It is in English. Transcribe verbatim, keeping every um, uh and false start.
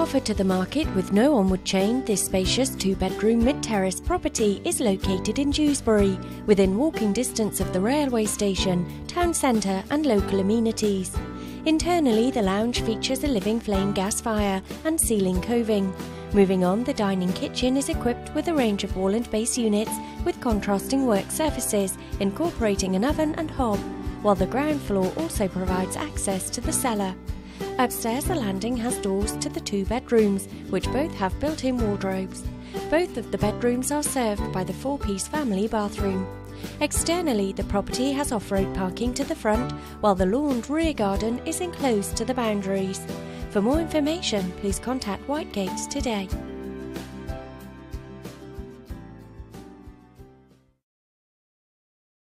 Offered to the market with no onward chain, this spacious two-bedroom mid-terrace property is located in Dewsbury, within walking distance of the railway station, town centre and local amenities. Internally, the lounge features a living flame gas fire and ceiling coving. Moving on, the dining kitchen is equipped with a range of wall and base units with contrasting work surfaces, incorporating an oven and hob, while the ground floor also provides access to the cellar. Upstairs, the landing has doors to the two bedrooms, which both have built-in wardrobes. Both of the bedrooms are served by the four-piece family bathroom. Externally, the property has off-road parking to the front, while the lawned rear garden is enclosed to the boundaries. For more information, please contact Whitegates today.